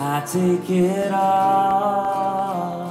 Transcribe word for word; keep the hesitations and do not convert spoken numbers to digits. I take it all.